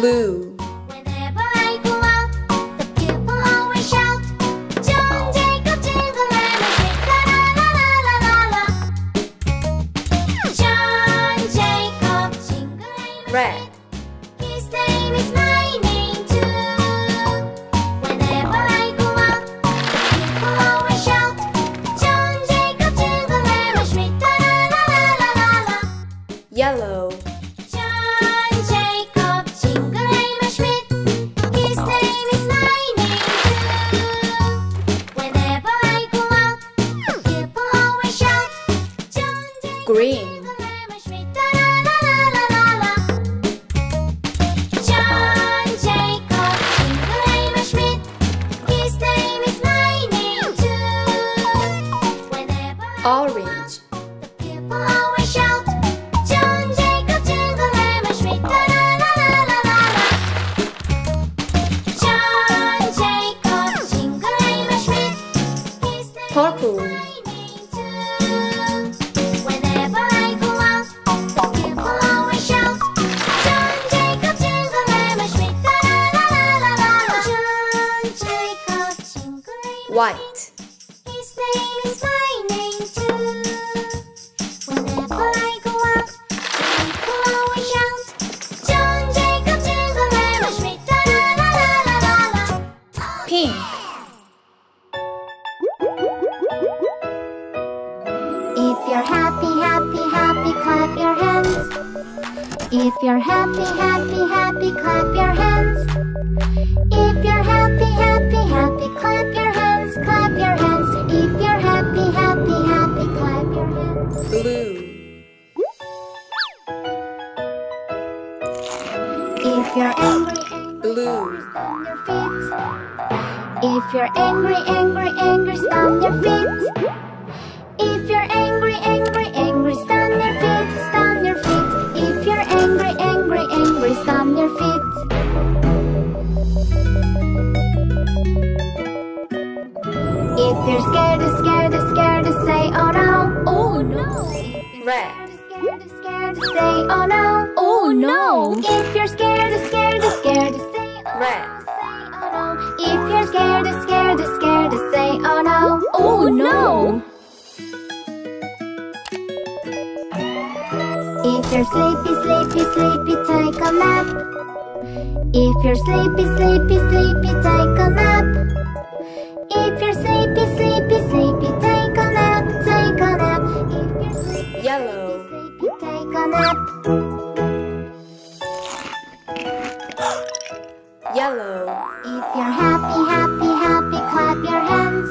blue. Whenever I go out, the people always shout, John Jacob Jingle and a Jingle la la la la la la. John Jacob Jingle and a red. His name is my name too. Whenever I go out, the people always shout, John Jacob Jingle and a Jingle la la la la la. Yellow. Green. John Jacob Jingle-Schmidt. His name is my name too. Whenever orange. The people always shout, John Jacob Jingle-Schmidt. La la la la la la. John Jacob Jingle-Schmidt. His name purple. Is my white. His name is my name too. Whenever I go out, people always shout, John Jacob Jingle and a Schmidt, la la la la la. Pink. If you're happy, happy, happy, clap your hands. If you're happy, happy, happy, clap your hands. If you're happy, happy, happy, clap your hands. Clap your hands if you're happy, happy, happy. Clap your hands. Blue. If you're angry, blue. Stomp your feet. If you're angry, angry, angry, stomp your feet. If you're angry, angry, angry, stomp your feet, stomp your feet. If you're angry, angry, angry, stomp your feet. If you're scared, scared, scared, say oh no, oh no. Red. Scared, scared, say oh no, oh no. If you're scared, scared, scared, say oh no. If you're scared, scared, scared, say oh no, oh no. If you're sleepy, sleepy, sleepy, take a nap. If you're sleepy, sleepy, sleepy, take a nap. If you're sleepy, sleepy, sleepy, take a nap, take a nap. If you're sleepy, yellow, sleepy, sleepy, take a nap. Yellow. If you're happy, happy, happy, clap your hands.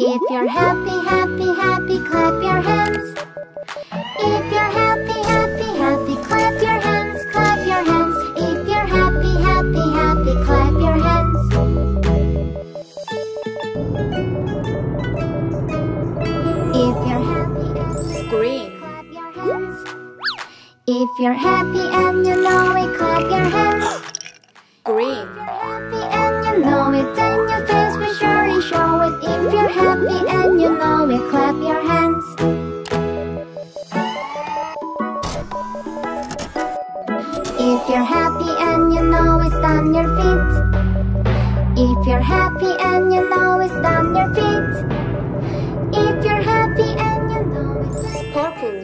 If you're happy, happy, happy, clap your hands. If you're happy, happy, happy, clap your hands, clap your hands. If you're happy, happy, happy, clap your hands. If you're happy and green, clap your hands. If you're happy and you know it, clap your hands. Green. If you're happy and you know it, then your face will surely show it. If you're happy and you know it, clap your hands. If you're happy and you know it, stomp your feet. If you're happy and you know it, stomp your feet. If you're happy and you know it, then purple.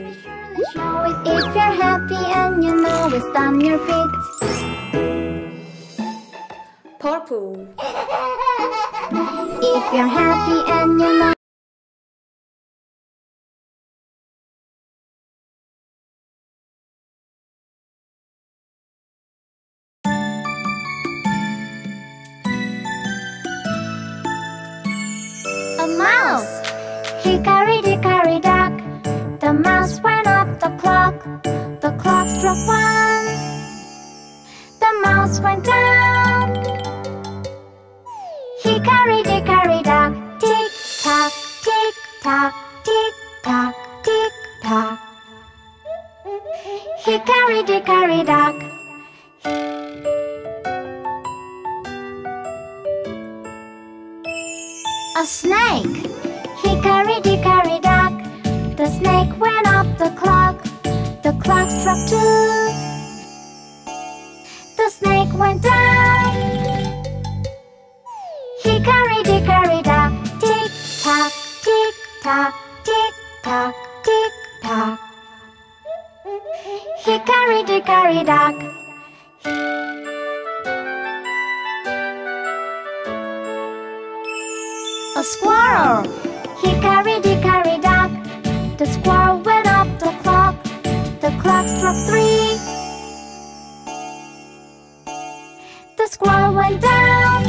Surely show it. If you're happy and you know it, stomp your feet. Purple. If you're happy and you know. A mouse. Hickory dickory dock, the mouse went up the clock struck 1, the mouse went down. Hickory dickory dock, tick tock, tick tock, tick tock, tick tock. Hickory dickory dock. A snake. Hickory dickory dock, the snake went up the clock struck 2. The Hickory Dickory Dock. A squirrel! Hickory Dickory Dock. The squirrel went up the clock. The clock struck 3. The squirrel went down.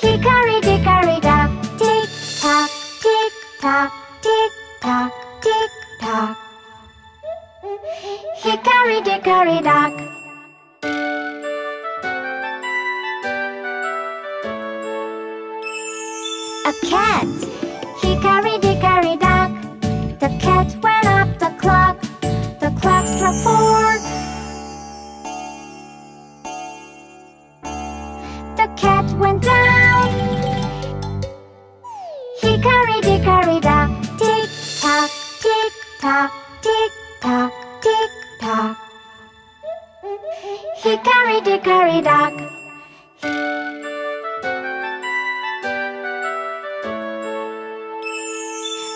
Hickory Dickory Dock. Tick tock, tick tock, tick tock, tick tock. Hickory Dickory Dock. A cat. Hickory Dickory Dock. The cat went up the clock. The clock struck 4. The cat went down. Hickory Dickory Dock. Tick tock, tick tock, tick tock, tick tock. Hickory Dickory Dock.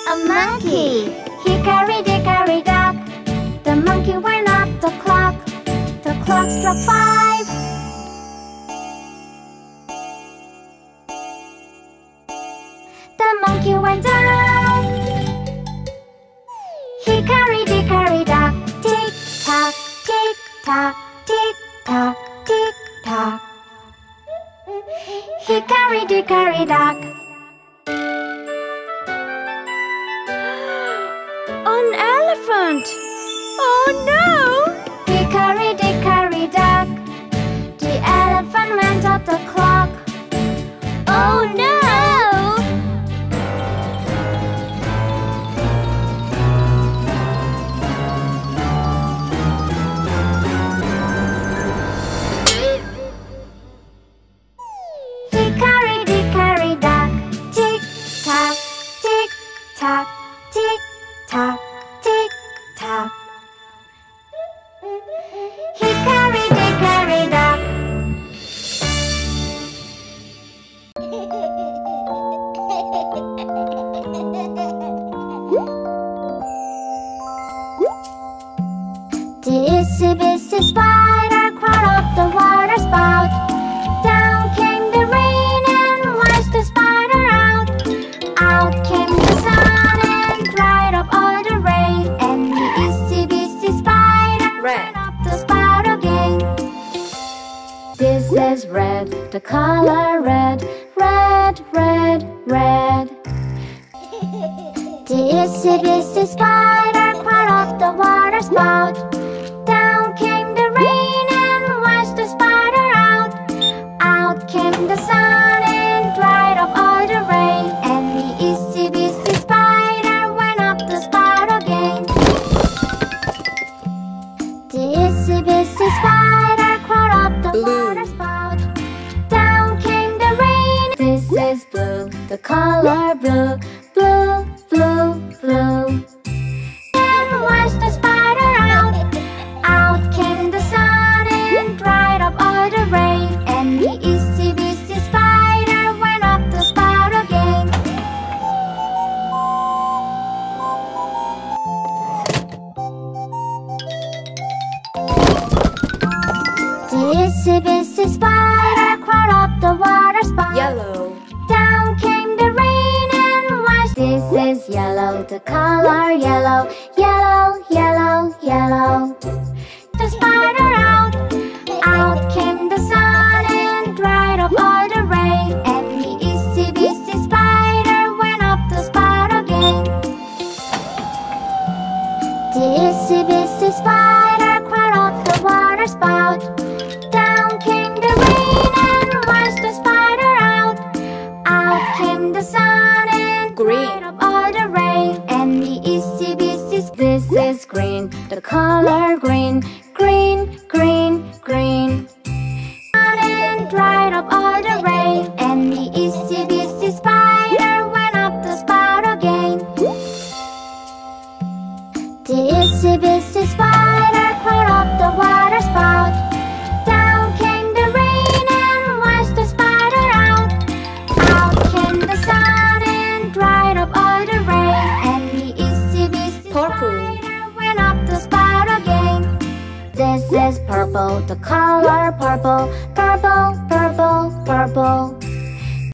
A monkey! Hickory Dickory Dock. The monkey went up the clock. The clock struck 5. The monkey went down. Hickory Dickory Dock. Tick tock, tick tock, tick tock, tick tock. Hickory Dickory Dock. An elephant! Oh no! Hickory Dickory Dock. The elephant went up the clock. Oh no! Hickory Dickory Dock. Tick tock, tick tock, tick tock. Hickory Dickory Dock. The Itsy Bitsy Spider crawled up the water spout. Down came the rain and washed the spider out. Out came the sun and dried up all the rain. And the Itsy Bitsy Spider ran up the spout again. This is red, the color red, red, red, red. The Itsy Bitsy Spider crawled up the water spout. Down came the rain and washed the spider out. Out came the sun and dried up all the rain. And the Itsy Bitsy Spider went up the spout again. The Itsy Bitsy Spider crawled up the water spout. Down came the rain. This is blue, the color blue, blue, blue, blue. And washed the spider out. Out came the sun and dried up all the rain. And the Itsy Bitsy Spider went up the spout again. The Itsy Bitsy Spider crawled up the water spout. Yellow. Down came the rain and washed. This is yellow, the color yellow, yellow, yellow, yellow. The spider out. Out came the sun and dried up all the rain. And the Itsy Bitsy Spider went up the spout again. The Itsy Bitsy Spider crawled up the water spout. Down came the rain and washed the spider out. Out came the sun and dried up all the rain. And the Itsy Bitsy Spider. This is green, the color green, green, green, green. Sun and dried up all the rain. And the Itsy Bitsy Spider went up the spout again. The Itsy Bitsy Spider crawled up the water spout. Down came the rain and washed the spider out. Out came the sun and dried up all the rain. And the Itsy Bitsy Purple. Spider went the color purple,